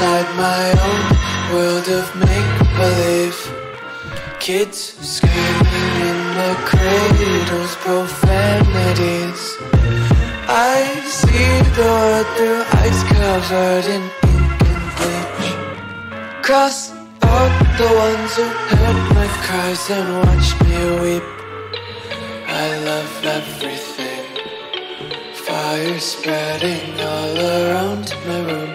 inside my own world of make-believe. Kids screaming in the cradles, profanities. I see the world through ice covered in ink and bleach. Cross out the ones who heard my cries and watched me weep. I love everything. Fire spreading all around my room.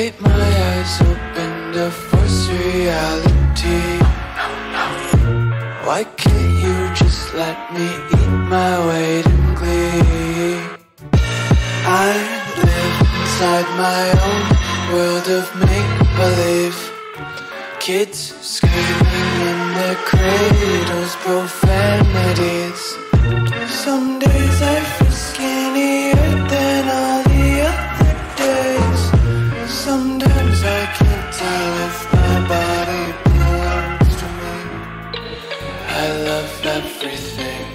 Take my eyes open to force reality. Why can't you just let me eat my weight in glee? I live inside my own world of make-believe. Kids screaming in their cradles, profanities. Some days I feel skinnier than all the other days. Sometimes I can't tell if my body belongs to me. I love everything.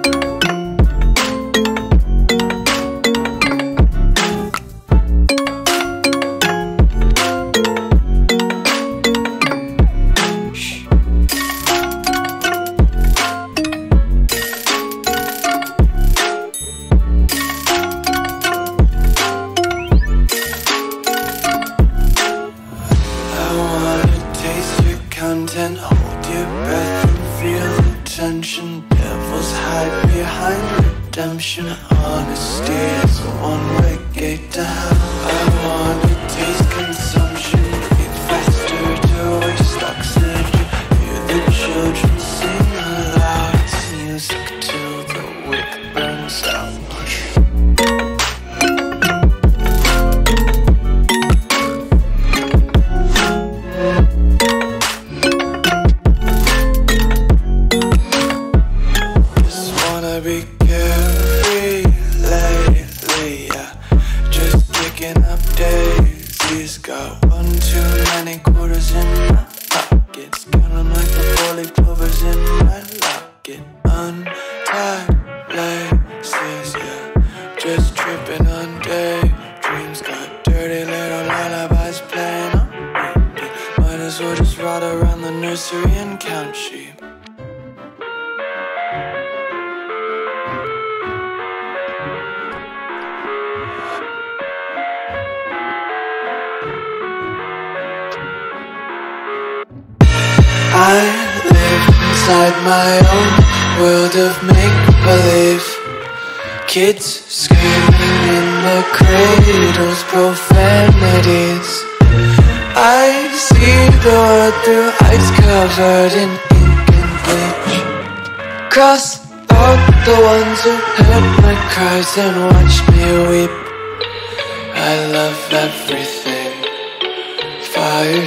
And hold your breath and feel the tension. Devils hide behind redemption. Honesty is a one-way gate to hell. I wanna taste consumption. Feed faster to waste oxygen. Hear the children sing aloud. It's music till the wick burns out. Got one too many quarters in my pockets. Count 'em like the four-leaf clovers in my locket. Untied laces, yeah. Just tripping on daydreams. Got dirty little lullabies playing on repeat. Might as well just ride around the nursery and count sheep. I live inside my own world of make-believe. Kids screaming in the cradles, profanities. I see the world through ice covered in ink and bleach. Cross out the ones who heard my cries and watched me weep. I love everything. Fire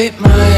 Take my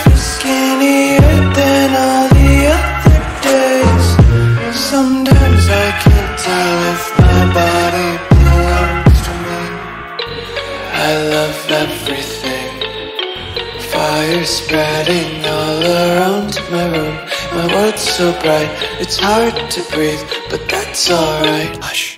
feel skinnier than all the other days. Sometimes I can't tell if my spreading all around my room. My world's so bright, it's hard to breathe, but that's alright. Hush.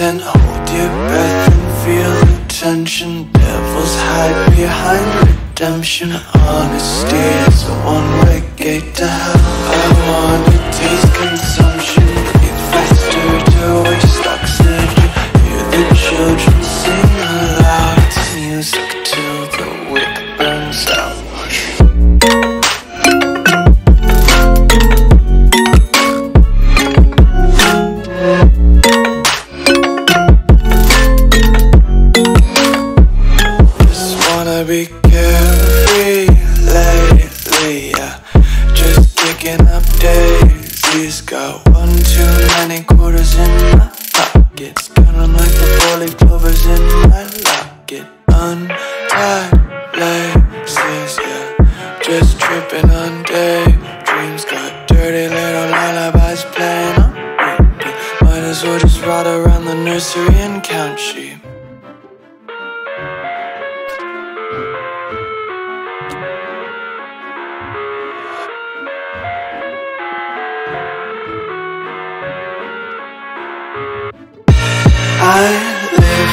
And hold your breath and feel the tension. Devils hide behind redemption. Honesty is a one-way gate to hell. I wanna taste consumption. Breathe faster to waste oxygen. Hear the children sing aloud. It's music till the wick burns out. Be carefree lately, yeah. Just picking up daisies. Got one too many quarters in my pockets. Count 'em like the four-leaf clovers in my locket. Untied laces, yeah. Just tripping on daydreams. Got dirty little lullabies playing on repeat. Might as well just ride around the nursery and count sheep. I live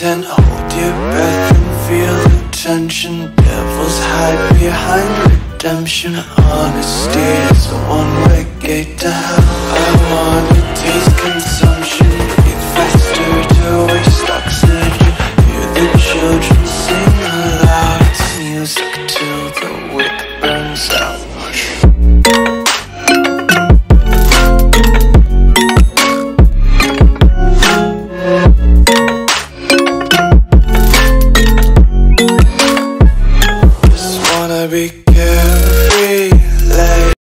And hold your breath and feel the tension. Devils hide behind redemption. Honesty is a one-way gate to hell. I wanna taste consumption. Breathe faster to waste oxygen. Hear the children sing aloud. It's music till the wick burns out. Be careful.